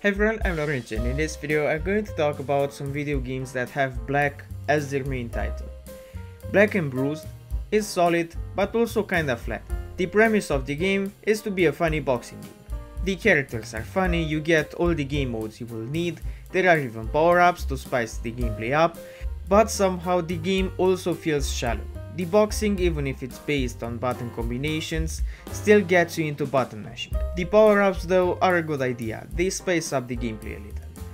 Hey everyone, I'm Laurentiu, and in this video I'm going to talk about some video games that have Black as their main title. Black and Bruised is solid but also kinda flat. The premise of the game is to be a funny boxing game. The characters are funny, you get all the game modes you will need, there are even power-ups to spice the gameplay up, but somehow the game also feels shallow. The boxing, even if it's based on button combinations, still gets you into button mashing. The power-ups though are a good idea, they spice up the gameplay a little.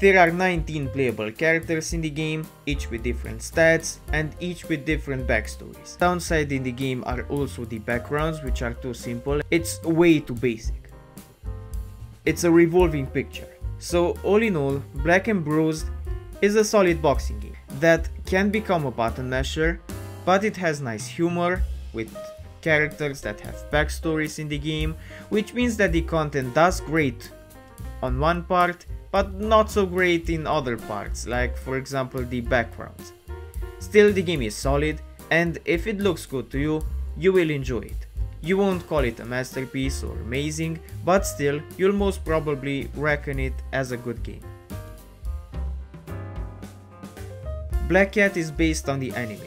There are 19 playable characters in the game, each with different stats and each with different backstories. Downside in the game are also the backgrounds, which are too simple, it's way too basic. It's a revolving picture. So all in all, Black and Bruised is a solid boxing game that can become a button masher, but it has nice humor, with characters that have backstories in the game, which means that the content does great on one part, but not so great in other parts, like for example the backgrounds. Still, the game is solid, and if it looks good to you, you will enjoy it. You won't call it a masterpiece or amazing, but still, you'll most probably reckon it as a good game. Black Cat is based on the anime,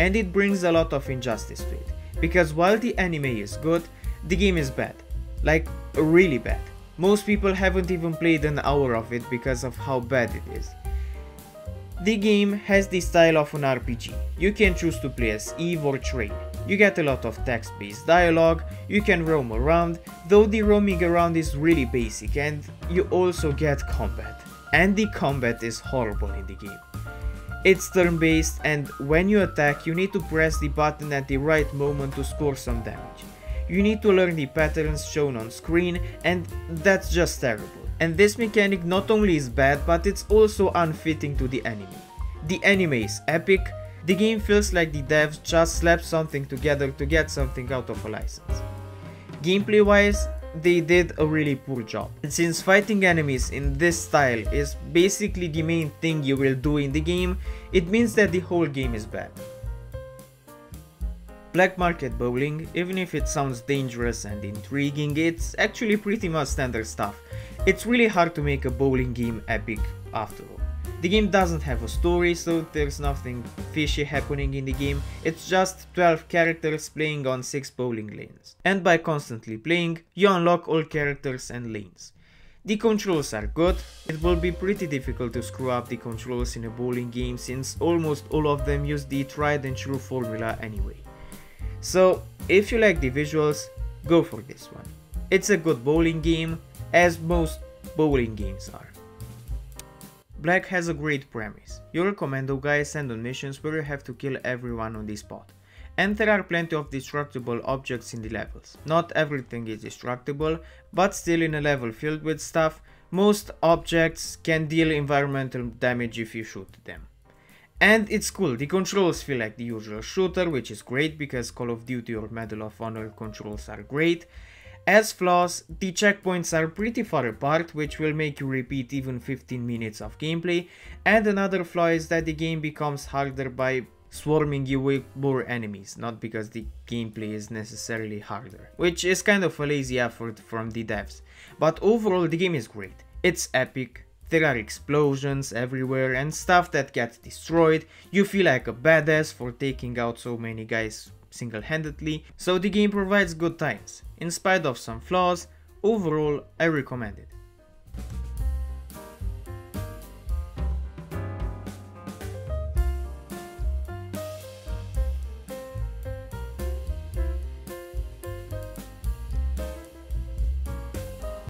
and it brings a lot of injustice to it, because while the anime is good, the game is bad, like really bad. Most people haven't even played an hour of it because of how bad it is. The game has the style of an RPG, you can choose to play as Eve or Train, you get a lot of text-based dialogue, you can roam around, though the roaming around is really basic, and you also get combat. And the combat is horrible in the game. It's turn-based, and when you attack you need to press the button at the right moment to score some damage. You need to learn the patterns shown on screen, and that's just terrible. And this mechanic not only is bad, but it's also unfitting to the anime. The anime is epic, the game feels like the devs just slapped something together to get something out of a license. Gameplay wise, they did a really poor job, and since fighting enemies in this style is basically the main thing you will do in the game, it means that the whole game is bad. Black Market Bowling, even if it sounds dangerous and intriguing, it's actually pretty much standard stuff. It's really hard to make a bowling game epic after all. The game doesn't have a story, so there's nothing fishy happening in the game, it's just 12 characters playing on 6 bowling lanes. And by constantly playing, you unlock all characters and lanes. The controls are good, it will be pretty difficult to screw up the controls in a bowling game since almost all of them use the tried and true formula anyway. So, if you like the visuals, go for this one. It's a good bowling game, as most bowling games are. Black has a great premise, you're a commando guy sent on missions where you have to kill everyone on the spot. And there are plenty of destructible objects in the levels. Not everything is destructible, but still in a level filled with stuff, most objects can deal environmental damage if you shoot them. And it's cool, the controls feel like the usual shooter, which is great because Call of Duty or Medal of Honor controls are great. As flaws, the checkpoints are pretty far apart, which will make you repeat even 15 minutes of gameplay, and another flaw is that the game becomes harder by swarming you with more enemies, not because the gameplay is necessarily harder, which is kind of a lazy effort from the devs. But overall the game is great, it's epic, there are explosions everywhere and stuff that gets destroyed, you feel like a badass for taking out so many guys single-handedly, so the game provides good times. In spite of some flaws, overall I recommend it.